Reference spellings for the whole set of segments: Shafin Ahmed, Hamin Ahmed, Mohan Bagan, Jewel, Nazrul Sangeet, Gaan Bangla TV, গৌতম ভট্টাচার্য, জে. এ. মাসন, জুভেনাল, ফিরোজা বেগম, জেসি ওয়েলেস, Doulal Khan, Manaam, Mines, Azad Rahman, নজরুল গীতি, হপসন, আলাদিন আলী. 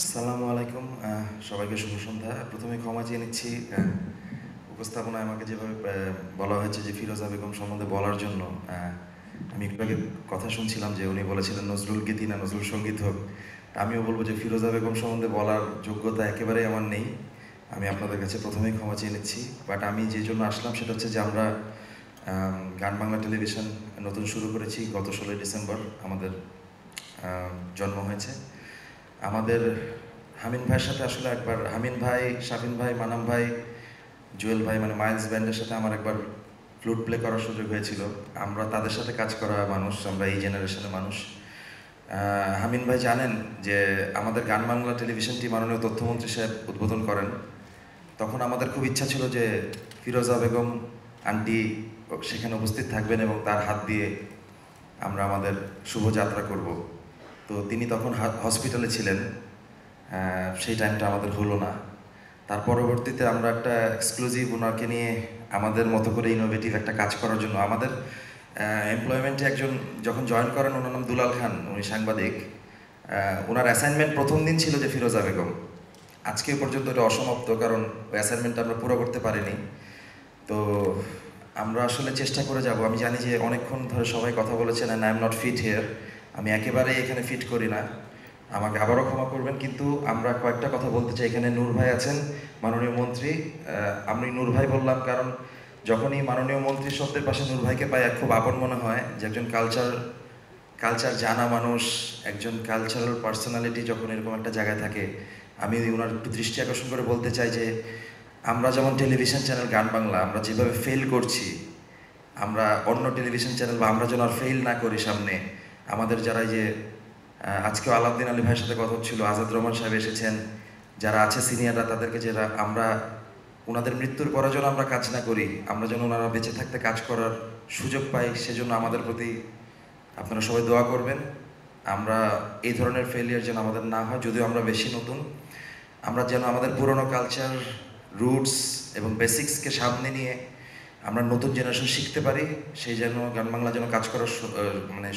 আসসালামু আলাইকুম সবাইকে শুভ সন্ধ্যা। প্রথমে ক্ষমা চেয়ে নিচ্ছি, উপস্থাপনায় আমাকে যেভাবে বলা হয়েছে যে ফিরোজা বেগম সম্বন্ধে বলার জন্য। আমি একটু আগে কথা শুনছিলাম যে উনি বলেছিলেন নজরুল গীতি না নজরুল সঙ্গীত হোক। আমিও বলবো যে ফিরোজা বেগম সম্বন্ধে বলার যোগ্যতা একেবারেই আমার নেই। আমি আপনাদের কাছে প্রথমেই ক্ষমা চেয়ে নিচ্ছি। বাট আমি যে জন্য আসলাম সেটা হচ্ছে যে আমরা গান বাংলা টেলিভিশন নতুন শুরু করেছি, গত 16 ডিসেম্বর আমাদের জন্ম হয়েছে। আমাদের হামিন ভাইয়ের সাথে আসলে একবার হামিন ভাই, শাফিন ভাই, মানাম ভাই, জুয়েল ভাই মানে মাইন্স ব্যান্ডের সাথে আমার একবার ফ্লুট প্লে করার সুযোগ হয়েছিল। আমরা তাদের সাথে কাজ করা মানুষ, আমরা এই জেনারেশনের মানুষ। হামিন ভাই জানেন যে আমাদের গান বাংলা টেলিভিশনটি মাননীয় তথ্যমন্ত্রী সাহেব উদ্বোধন করেন। তখন আমাদের খুব ইচ্ছা ছিল যে ফিরোজা বেগম আন্টি সেখানে উপস্থিত থাকবেন এবং তার হাত দিয়ে আমরা আমাদের শুভযাত্রা করব। তো তিনি তখন হসপিটালে ছিলেন, সেই টাইমটা আমাদের হলো না। তার পরবর্তীতে আমরা একটা এক্সক্লুসিভ ওনাকে নিয়ে আমাদের মতো করে ইনোভেটিভ একটা কাজ করার জন্য আমাদের এমপ্লয়মেন্টে একজন যখন জয়েন করেন, ওনার নাম দুলাল খান, উনি সাংবাদিক। ওনার অ্যাসাইনমেন্ট প্রথম দিন ছিল যে ফিরোজা বেগম। আজকে পর্যন্ত এটা অসমাপ্ত, কারণ ওই অ্যাসাইনমেন্টটা আমরা পুরো করতে পারিনি। তো আমরা আসলে চেষ্টা করে যাব। আমি জানি যে অনেকক্ষণ ধরে সবাই কথা বলেছেন and I am not fit here, আমি একেবারেই এখানে ফিট করি না, আমাকে আবারও ক্ষমা করবেন। কিন্তু আমরা কয়েকটা কথা বলতে চাই। এখানে নূর ভাই আছেন, মাননীয় মন্ত্রী। আমি নূর ভাই বললাম কারণ যখনই মাননীয় মন্ত্রী শব্দের পাশে নূর ভাইকে পাই খুব আপন মনে হয় যে একজন কালচার জানা মানুষ, একজন কালচারাল পার্সোনালিটি যখন এরকম একটা জায়গায় থাকে। আমি ওনার একটু দৃষ্টি আকর্ষণ করে বলতে চাই যে আমরা যেমন টেলিভিশন চ্যানেল গান বাংলা আমরা যেভাবে ফেল করছি, আমরা অন্য টেলিভিশন চ্যানেল বা আমরা যেন আর ফেল না করি সামনে। আমাদের যারা যে আজকেও আলাদিন আলী ভাইয়ের সাথে কথা হচ্ছিল, আজাদ রহমান সাহেব এসেছেন, যারা আছে সিনিয়ররা, তাদেরকে যারা আমরা ওনাদের মৃত্যুর পরে যেন আমরা কাজ না করি, আমরা যেন ওনারা বেঁচে থাকতে কাজ করার সুযোগ পাই, সেজন্য আমাদের প্রতি আপনারা সবাই দোয়া করবেন। আমরা এই ধরনের ফেলিয়ার যেন আমাদের না হয়, যদিও আমরা বেশি নতুন। আমরা যেন আমাদের পুরনো কালচার, রুটস এবং বেসিক্সকে সামনে নিয়ে আমরা নতুন জেনারেশন শিখতে পারি, সেই যেন গান বাংলা যেন কাজ করার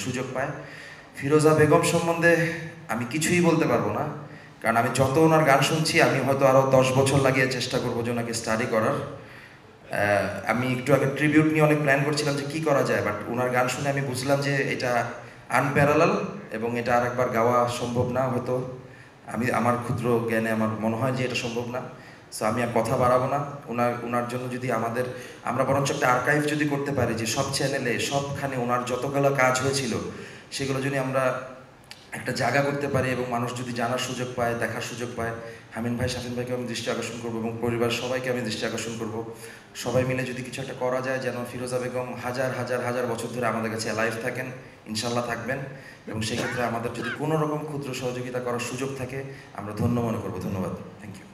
সুযোগ পায়। ফিরোজা বেগম সম্বন্ধে আমি কিছুই বলতে পারবো না, কারণ আমি যত ওনার গান শুনছি আমি হয়তো আরও 10 বছর লাগিয়ে চেষ্টা করবো যে ওনাকে স্টাডি করার। আমি একটু আগে ট্রিবিউট নিয়ে অনেক প্ল্যান করছিলাম যে কী করা যায়, বাট ওনার গান শুনে আমি বুঝলাম যে এটা আনপ্যারালাল এবং এটা আর একবার গাওয়া সম্ভব না। হয়তো আমি আমার ক্ষুদ্র জ্ঞানে আমার মনে হয় যে এটা সম্ভব না। সো আমি আর কথা বাড়াবো না। ওনার জন্য যদি আমাদের আমরা বরঞ্চ একটা আর্কাইভ যদি করতে পারি যে সব চ্যানেলে সবখানে ওনার যতগুলো কাজ হয়েছিল সেগুলো যদি আমরা একটা জায়গা করতে পারি এবং মানুষ যদি জানার সুযোগ পায়, দেখার সুযোগ পায়। হামিন ভাই, শাফিন ভাইকে আমি দৃষ্টি আকর্ষণ করবো এবং পরিবার সবাইকে আমি দৃষ্টি আকর্ষণ করবো। সবাই মিলে যদি কিছু একটা করা যায় যেন ফিরোজা বেগম হাজার হাজার হাজার বছর ধরে আমাদের কাছে লাইভ থাকেন, ইনশাল্লাহ থাকবেন। এবং সেক্ষেত্রে আমাদের যদি কোনো রকম ক্ষুদ্র সহযোগিতা করার সুযোগ থাকে আমরা ধন্য মনে করবো। ধন্যবাদ, থ্যাংক ইউ।